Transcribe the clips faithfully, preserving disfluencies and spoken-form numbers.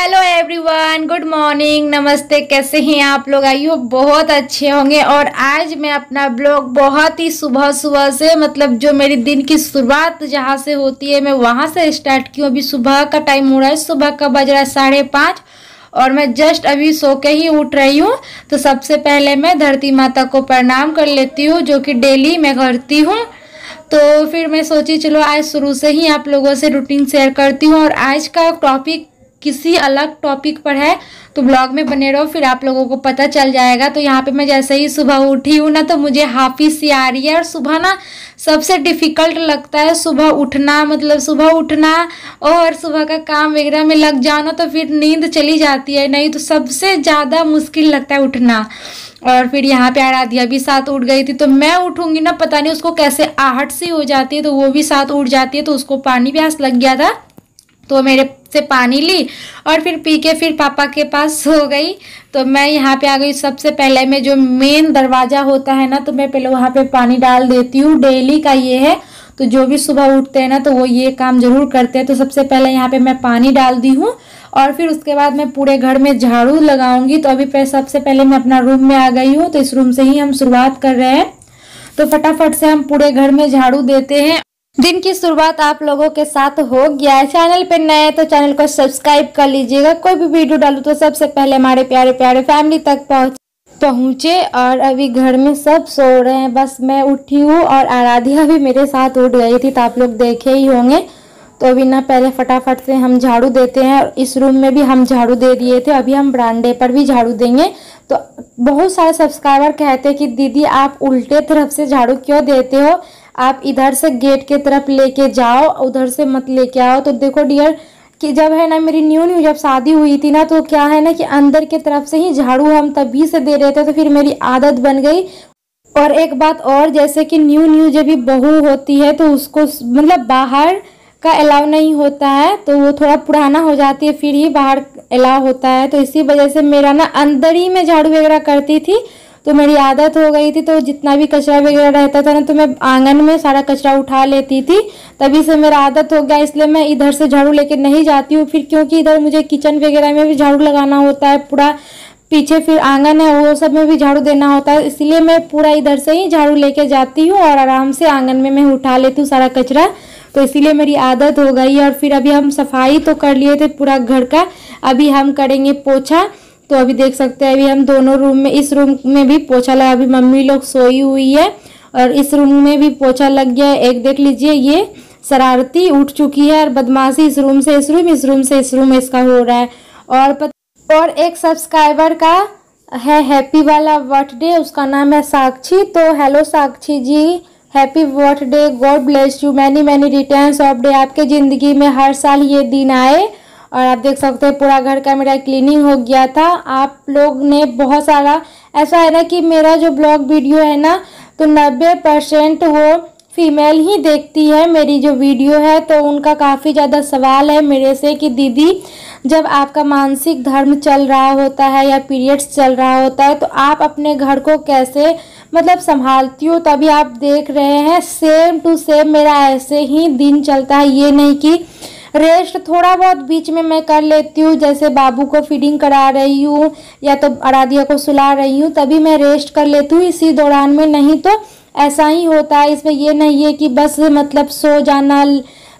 Hello everyone, good morning, नमस्ते। कैसे हैं आप लोग? आई होप बहुत अच्छे होंगे। और आज मैं अपना ब्लॉग बहुत ही सुबह सुबह से, मतलब जो मेरी दिन की शुरुआत जहाँ से होती है मैं वहाँ से स्टार्ट की हूँ। अभी सुबह का टाइम हो रहा है, सुबह का बज रहा है साढ़े पाँच और मैं जस्ट अभी सो के ही उठ रही हूँ। तो सबसे पहले मैं धरती माता को प्रणाम कर लेती हूँ, जो कि डेली मैं करती हूँ। तो फिर मैं सोची चलो आज शुरू से ही आप लोगों से रूटीन शेयर करती हूँ। और आज का टॉपिक किसी अलग टॉपिक पर है, तो ब्लॉग में बने रहो, फिर आप लोगों को पता चल जाएगा। तो यहाँ पे मैं जैसे ही सुबह उठी हूँ ना, तो मुझे हाफी सी आ रही है। और सुबह ना सबसे डिफ़िकल्ट लगता है सुबह उठना, मतलब सुबह उठना और सुबह का काम वगैरह में लग जाना, तो फिर नींद चली जाती है। नहीं तो सबसे ज़्यादा मुश्किल लगता है उठना। और फिर यहाँ पे आराध्या भी साथ उठ गई थी, तो मैं उठूँगी ना, पता नहीं उसको कैसे आहट सी हो जाती है, तो वो भी साथ उठ जाती है। तो उसको पानी प्यास लग गया था, तो मेरे से पानी ली और फिर पी के फिर पापा के पास सो गई। तो मैं यहाँ पे आ गई। सबसे पहले मैं जो मेन दरवाज़ा होता है ना, तो मैं पहले वहाँ पे पानी डाल देती हूँ। डेली का ये है, तो जो भी सुबह उठते हैं ना तो वो ये काम ज़रूर करते हैं। तो सबसे पहले यहाँ पे मैं पानी डाल दी हूँ और फिर उसके बाद मैं पूरे घर में झाड़ू लगाऊँगी। तो अभी सबसे पहले मैं अपना रूम में आ गई हूँ, तो इस रूम से ही हम शुरुआत कर रहे हैं। तो फटाफट से हम पूरे घर में झाड़ू देते हैं। दिन की शुरुआत आप लोगों के साथ हो गया है। चैनल पर नए हैं तो चैनल को सब्सक्राइब कर लीजिएगा। कोई भी वीडियो डालूं तो सबसे पहले हमारे प्यारे प्यारे फैमिली तक पहुंच पहुंचे। और अभी घर में सब सो रहे हैं, बस मैं उठी हूँ और आराध्या भी मेरे साथ उठ गई थी, तो आप लोग देखे ही होंगे। तो अभी ना पहले फटाफट से हम झाड़ू देते हैं। और इस रूम में भी हम झाड़ू दे दिए थे, अभी हम बरामदे पर भी झाड़ू देंगे। तो बहुत सारे सब्सक्राइबर कहते हैं कि दीदी आप उल्टे तरफ से झाड़ू क्यों देते हो, आप इधर से गेट के तरफ लेके जाओ, उधर से मत लेके आओ। तो देखो डियर कि जब है ना मेरी न्यू न्यू जब शादी हुई थी ना, तो क्या है ना कि अंदर के तरफ से ही झाड़ू हम तभी से दे रहे थे, तो फिर मेरी आदत बन गई। और एक बात और, जैसे कि न्यू न्यू जब भी बहू होती है तो उसको मतलब बाहर का अलाउ नहीं होता है, तो वो थोड़ा पुराना हो जाती है फिर ही बाहर अलाउ होता है। तो इसी वजह से मेरा ना अंदर ही मैं झाड़ू वगैरह करती थी, तो मेरी आदत हो गई थी। तो जितना भी कचरा वगैरह रहता था ना, तो मैं आंगन में सारा कचरा उठा लेती थी, तभी से मेरा आदत हो गया। इसलिए मैं इधर से झाड़ू लेके नहीं जाती हूँ फिर, क्योंकि इधर मुझे किचन वगैरह में भी झाड़ू लगाना होता है, पूरा पीछे फिर आंगन है वो सब में भी झाड़ू देना होता है। इसलिए मैं पूरा इधर से ही झाड़ू लेके जाती हूँ और आराम से आंगन में मैं उठा लेती हूँ सारा कचरा, तो इसीलिए मेरी आदत हो गई। और फिर अभी हम सफाई तो कर लिए थे पूरा घर का, अभी हम करेंगे पोछा। तो अभी देख सकते हैं अभी हम दोनों रूम में, इस रूम में भी पोछा लगा, अभी मम्मी लोग सोई हुई है और इस रूम में भी पोछा लग गया है। एक देख लीजिए ये शरारती उठ चुकी है और बदमाशी इस रूम से इस रूम इस रूम से इस रूम इसका हो रहा है। और पत... और एक सब्सक्राइबर का है हैप्पी वाला बर्थडे, उसका नाम है साक्षी। तो hello Sakshi ji, happy birthday, God bless you, many many returns of day, आपके ज़िंदगी में हर साल ये दिन आए। और आप देख सकते हैं पूरा घर का मेरा क्लीनिंग हो गया था। आप लोग ने बहुत सारा, ऐसा है ना कि मेरा जो ब्लॉग वीडियो है ना, तो नब्बे परसेंट वो फीमेल ही देखती है मेरी जो वीडियो है। तो उनका काफ़ी ज़्यादा सवाल है मेरे से कि दीदी जब आपका मानसिक धर्म चल रहा होता है या पीरियड्स चल रहा होता है, तो आप अपने घर को कैसे मतलब संभालती हो। तभी आप देख रहे हैं सेम टू सेम मेरा ऐसे ही दिन चलता है। ये नहीं कि रेस्ट थोड़ा बहुत बीच में मैं कर लेती हूँ, जैसे बाबू को फीडिंग करा रही हूँ या तो आराध्या को सुला रही हूँ तभी मैं रेस्ट कर लेती हूँ, इसी दौरान में, नहीं तो ऐसा ही होता है। इसमें ये नहीं है कि बस मतलब सो जाना,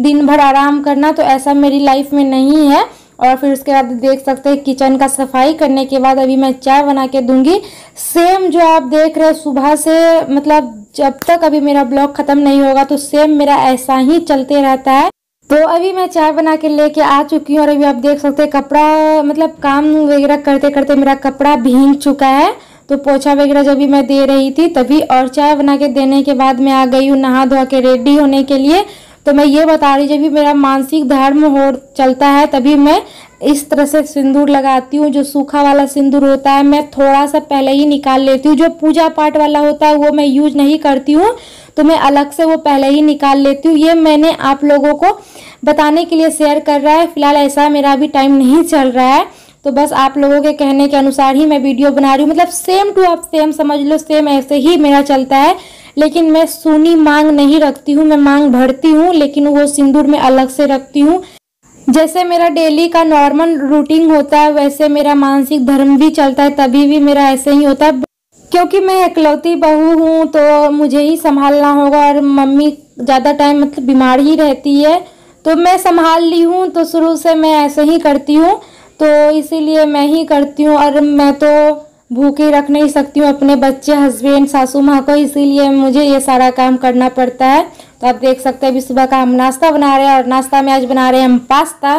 दिन भर आराम करना, तो ऐसा मेरी लाइफ में नहीं है। और फिर उसके बाद देख सकते हैं किचन का सफाई करने के बाद अभी मैं चाय बना के दूंगी। सेम जो आप देख रहे हैं सुबह से, मतलब जब तक अभी मेरा ब्लॉग ख़त्म नहीं होगा तो सेम मेरा ऐसा ही चलते रहता है। तो अभी मैं चाय बना के लेके आ चुकी हूँ। और अभी आप देख सकते हैं कपड़ा मतलब काम वगैरह करते करते मेरा कपड़ा भींग चुका है, तो पोछा वगैरह जब भी मैं दे रही थी तभी। और चाय बना के देने के बाद मैं आ गई हूँ नहा धोआ के रेडी होने के लिए। तो मैं ये बता रही, जब भी मेरा मानसिक धर्म हो चलता है तभी मैं इस तरह से सिंदूर लगाती हूँ। जो सूखा वाला सिंदूर होता है मैं थोड़ा सा पहले ही निकाल लेती हूँ, जो पूजा पाठ वाला होता है वो मैं यूज नहीं करती हूँ, तो मैं अलग से वो पहले ही निकाल लेती हूँ। ये मैंने आप लोगों को बताने के लिए शेयर कर रहा है, फिलहाल ऐसा मेरा अभी टाइम नहीं चल रहा है, तो बस आप लोगों के कहने के अनुसार ही मैं वीडियो बना रही हूँ। मतलब सेम टू आप सेम समझ लो, सेम ऐसे ही मेरा चलता है। लेकिन मैं सूनी मांग नहीं रखती हूँ, मैं मांग भरती हूँ, लेकिन वो सिंदूर में अलग से रखती हूँ। जैसे मेरा डेली का नॉर्मल रूटीन होता है वैसे मेरा मानसिक धर्म भी चलता है, तभी भी मेरा ऐसे ही होता है। क्योंकि मैं इकलौती बहू हूँ तो मुझे ही संभालना होगा और मम्मी ज़्यादा टाइम मतलब बीमार ही रहती है, तो मैं संभाल ली हूँ। तो शुरू से मैं ऐसे ही करती हूँ, तो इसीलिए मैं ही करती हूँ। और मैं तो भूखे रख नहीं सकती हूँ अपने बच्चे, हस्बैंड, सासू माँ को, इसीलिए मुझे ये सारा काम करना पड़ता है। तो आप देख सकते हैं अभी सुबह का हम नाश्ता बना रहे हैं और नाश्ता में आज बना रहे हैं हम पास्ता।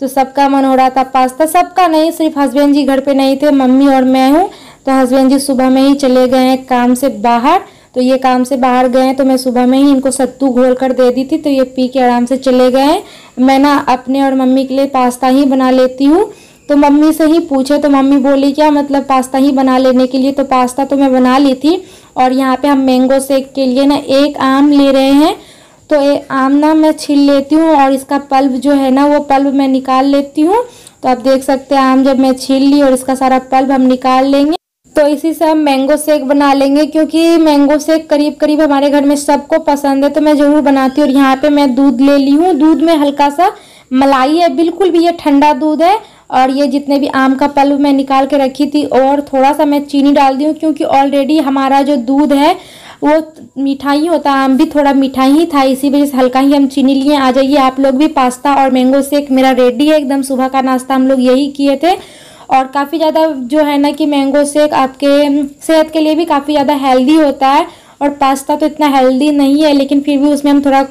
तो सबका मन हो रहा था पास्ता, सबका नहीं, सिर्फ हस्बैंड जी घर पे नहीं थे, मम्मी और मैं हूँ। तो हस्बैंड जी सुबह में ही चले गए हैं काम से बाहर, तो ये काम से बाहर गए हैं तो मैं सुबह में ही इनको सत्तू घोल कर दे दी थी, तो ये पी के आराम से चले गए हैं। मैं ना अपने और मम्मी के लिए पास्ता ही बना लेती हूँ, तो मम्मी से ही पूछे तो मम्मी बोली क्या मतलब पास्ता ही बना लेने के लिए, तो पास्ता तो मैं बना ली थी। और यहाँ पे हम मैंगो शेक के लिए ना एक आम ले रहे हैं, तो ये आम ना मैं छील लेती हूँ और इसका पल्प जो है ना वो पल्प मैं निकाल लेती हूँ। तो आप देख सकते हैं आम जब मैं छील ली और इसका सारा पल्प हम निकाल लेंगे, तो इसी से हम मैंगो शेक बना लेंगे। क्योंकि मैंगो शेक करीब करीब हमारे घर में सबको पसंद है, तो मैं ज़रूर बनाती हूँ। और यहाँ पर मैं दूध ले ली हूँ, दूध में हल्का सा मलाई है, बिल्कुल भी ये ठंडा दूध है। और ये जितने भी आम का पल्प मैं निकाल के रखी थी और थोड़ा सा मैं चीनी डाल दी हूँ, क्योंकि ऑलरेडी हमारा जो दूध है वो मीठा ही होता, आम भी थोड़ा मीठा ही था, इसी वजह से हल्का ही हम चीनी लिए। आ जाइए आप लोग भी, पास्ता और मैंगो शेक मेरा रेडी है एकदम। सुबह का नाश्ता हम लोग यही किए थे। और काफ़ी ज़्यादा जो है ना कि मैंगो शेक आपके सेहत के लिए भी काफ़ी ज़्यादा हेल्दी होता है, और पास्ता तो इतना हेल्दी नहीं है, लेकिन फिर भी उसमें हम थोड़ा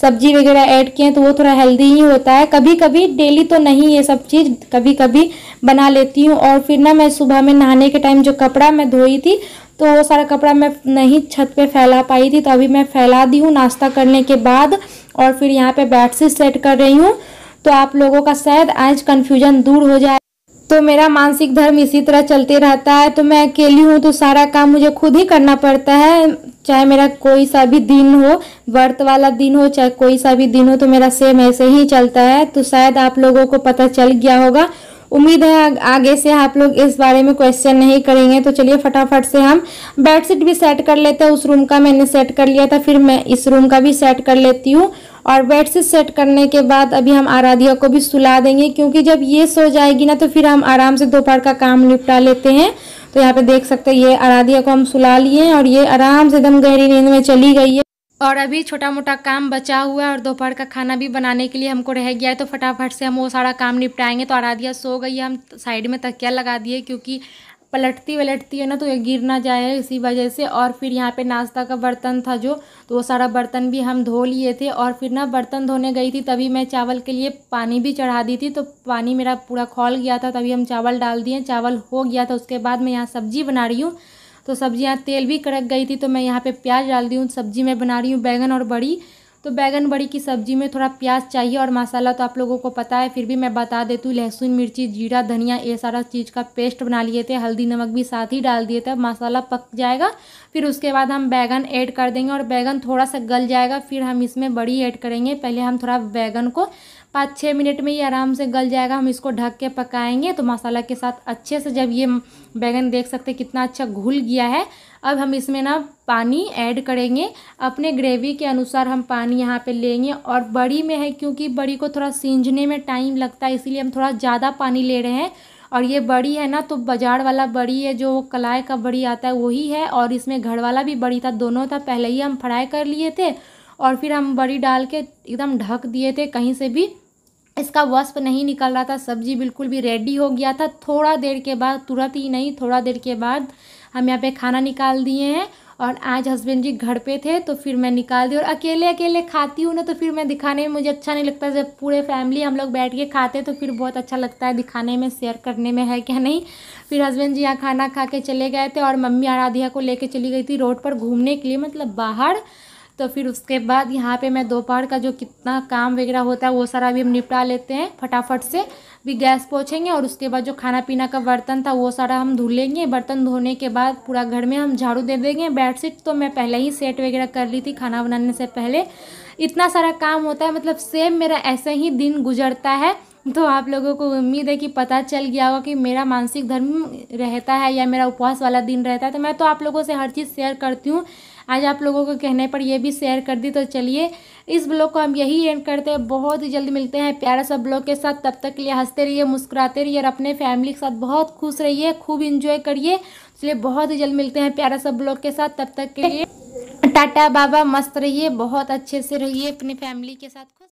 सब्जी वगैरह ऐड किए हैं तो वो थोड़ा हेल्दी ही होता है। कभी कभी, डेली तो नहीं ये सब चीज़, कभी कभी बना लेती हूँ। और फिर ना मैं सुबह में नहाने के टाइम जो कपड़ा मैं धोई थी तो वो सारा कपड़ा मैं नहीं छत पे फैला पाई थी, तो अभी मैं फैला दी हूँ नाश्ता करने के बाद। और फिर यहाँ पे बेडशीट सेट कर रही हूँ, तो आप लोगों का शायद आज कन्फ्यूजन दूर हो जाए। तो मेरा मानसिक धर्म इसी तरह चलते रहता है। तो मैं अकेली हूँ तो सारा काम मुझे खुद ही करना पड़ता है, चाहे मेरा कोई सा भी दिन हो, व्रत वाला दिन हो चाहे कोई सा भी दिन हो, तो मेरा सेम ऐसे ही चलता है। तो शायद आप लोगों को पता चल गया होगा, उम्मीद है आगे से आप लोग इस बारे में क्वेश्चन नहीं करेंगे। तो चलिए फटाफट से हम बेडशीट भी सेट कर लेते हैं। उस रूम का मैंने सेट कर लिया था, फिर मैं इस रूम का भी सेट कर लेती हूँ। और बेडशीट सेट करने के बाद अभी हम आराध्या को भी सुला देंगे, क्योंकि जब ये सो जाएगी ना तो फिर हम आराम से दोपहर का काम निपटा लेते हैं। तो यहाँ पे देख सकते हैं ये आराध्या को हम सुला लिए हैं और ये आराम से एकदम गहरी नींद में चली गई है। और अभी छोटा मोटा काम बचा हुआ है और दोपहर का खाना भी बनाने के लिए हमको रह गया है, तो फटाफट से हम वो सारा काम निपटाएंगे। तो आराध्या सो गई है, हम साइड में तकिया लगा दिए, क्योंकि पलटती वलटती है ना तो ये गिर ना जाए, इसी वजह से। और फिर यहाँ पे नाश्ता का बर्तन था जो, तो वो सारा बर्तन भी हम धो लिए थे। और फिर ना बर्तन धोने गई थी तभी मैं चावल के लिए पानी भी चढ़ा दी थी, तो पानी मेरा पूरा खौल गया था, तभी हम चावल डाल दिए। चावल हो गया था, उसके बाद मैं यहाँ सब्जी बना रही हूँ। तो सब्जी यहाँ तेल भी कड़क गई थी, तो मैं यहाँ पर प्याज डाल दी हूँ। सब्जी मैं बना रही हूँ बैंगन और बड़ी, तो बैंगन बड़ी की सब्जी में थोड़ा प्याज चाहिए। और मसाला तो आप लोगों को पता है, फिर भी मैं बता देती हूँ, लहसुन, मिर्ची, जीरा, धनिया, ये सारा चीज़ का पेस्ट बना लिए थे। हल्दी, नमक भी साथ ही डाल दिए थे। मसाला पक जाएगा, फिर उसके बाद हम बैंगन ऐड कर देंगे और बैंगन थोड़ा सा गल जाएगा, फिर हम इसमें बड़ी ऐड करेंगे। पहले हम थोड़ा बैंगन को पाँच छः मिनट में ये आराम से गल जाएगा, हम इसको ढक के पकाएंगे। तो मसाला के साथ अच्छे से, जब ये बैंगन देख सकते कितना अच्छा घुल गया है, अब हम इसमें ना पानी ऐड करेंगे। अपने ग्रेवी के अनुसार हम पानी यहाँ पे लेंगे। और बड़ी में है, क्योंकि बड़ी को थोड़ा सींझने में टाइम लगता है, इसीलिए हम थोड़ा ज़्यादा पानी ले रहे हैं। और ये बड़ी है ना, तो बाज़ार वाला बड़ी है जो कलाई का बड़ी आता है वही है, और इसमें घर वाला भी बड़ी था, दोनों था। पहले ही हम फ्राई कर लिए थे और फिर हम बड़ी डाल के एकदम ढक दिए थे, कहीं से भी इसका वाष्प नहीं निकल रहा था। सब्जी बिल्कुल भी रेडी हो गया था। थोड़ा देर के बाद, तुरंत ही नहीं, थोड़ा देर के बाद हम यहाँ पे खाना निकाल दिए हैं। और आज हस्बैंड जी घर पे थे तो फिर मैं निकाल दी। और अकेले अकेले खाती हूँ ना तो फिर मैं दिखाने में मुझे अच्छा नहीं लगता, जब पूरे फैमिली हम लोग बैठ के खाते तो फिर बहुत अच्छा लगता है दिखाने में, शेयर करने में, है क्या नहीं। फिर हस्बैंड जी यहाँ खाना खा के चले गए थे और मम्मी आराध्या को लेके चली गई थी रोड पर घूमने के लिए, मतलब बाहर। तो फिर उसके बाद यहाँ पे मैं दोपहर का जो कितना काम वगैरह होता है वो सारा भी हम निपटा लेते हैं फटाफट से। भी गैस पोंछेंगे और उसके बाद जो खाना पीना का बर्तन था वो सारा हम धुलेंगे। बर्तन धोने के बाद पूरा घर में हम झाड़ू दे देंगे। बेडशीट तो मैं पहले ही सेट वगैरह कर ली थी खाना बनाने से पहले। इतना सारा काम होता है, मतलब सेम मेरा ऐसे ही दिन गुजरता है। तो आप लोगों को उम्मीद है कि पता चल गया होगा कि मेरा मानसिक धर्म रहता है या मेरा उपवास वाला दिन रहता है। तो मैं तो आप लोगों से हर चीज़ शेयर करती हूँ। आज आप लोगों के कहने पर यह भी शेयर कर दी। तो चलिए इस ब्लॉग को हम यही एंड करते हैं। बहुत ही जल्दी मिलते हैं प्यारा सा ब्लॉग के साथ। तब तक के लिए हंसते रहिए, मुस्कुराते रहिए और अपने फैमिली के साथ बहुत खुश रहिए, खूब इंजॉय करिए। इसलिए बहुत ही जल्द मिलते हैं प्यारा सा ब्लॉग के साथ। तब तक के लिए टाटा बाबा, मस्त रहिए, बहुत अच्छे से रहिए अपनी फैमिली के साथ।